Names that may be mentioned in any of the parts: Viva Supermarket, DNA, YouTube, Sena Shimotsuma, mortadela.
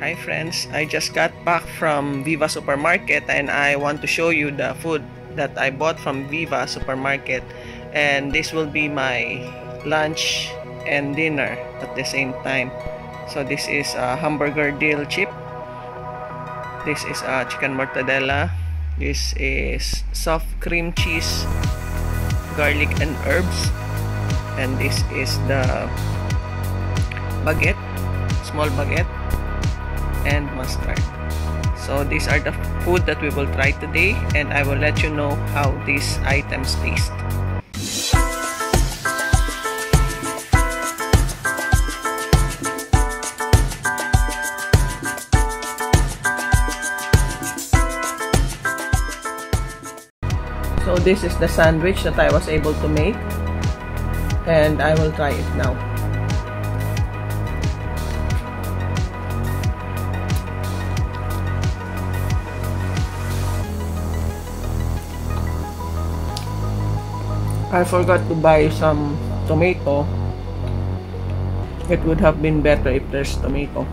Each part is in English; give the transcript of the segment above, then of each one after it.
Hi friends, I just got back from Viva Supermarket and I want to show you the food that I bought from Viva Supermarket, and this will be my lunch and dinner at the same time. So this is a hamburger dill chip, this is a chicken mortadela, this is soft cream cheese, garlic and herbs, and this is the baguette, small baguette, and mustard. So these are the food that we will try today, and I will let you know how these items taste. So this is the sandwich that I was able to make, and I will try it now. I forgot to buy some tomato. It would have been better if there's tomato,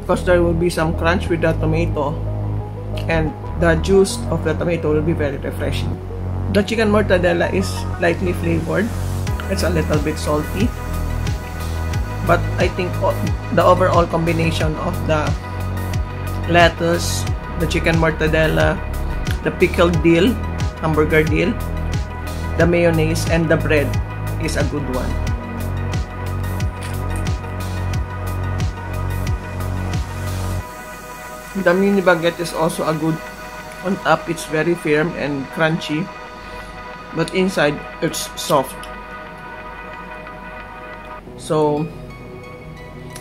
because there will be some crunch with the tomato, and the juice of the tomato will be very refreshing. The chicken mortadella is lightly flavored. It's a little bit salty, but I think the overall combination of the lettuce, the chicken mortadella, the pickled dill, hamburger dill, the mayonnaise and the bread is a good one. The mini baguette is also a good on top. It's very firm and crunchy, but inside it's soft. So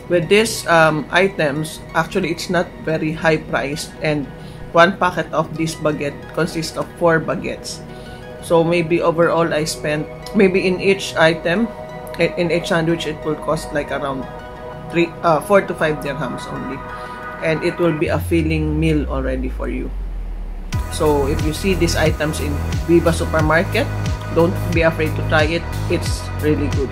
with these items, actually it's not very high priced, and one packet of this baguette consists of 4 baguettes. So maybe overall I spent, maybe in each item, in each sandwich, it will cost like around 4 to 5 dirhams only, and it will be a filling meal already for you. So if you see these items in Viva Supermarket, don't be afraid to try it. It's really good.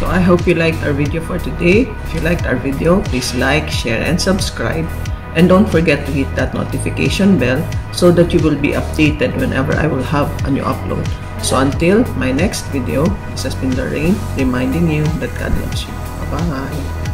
So I hope you liked our video for today. If you liked our video, please like, share and subscribe. And don't forget to hit that notification bell so that you will be updated whenever I will have a new upload. So until my next video, this has been Lorraine reminding you that God loves you. Bye-bye.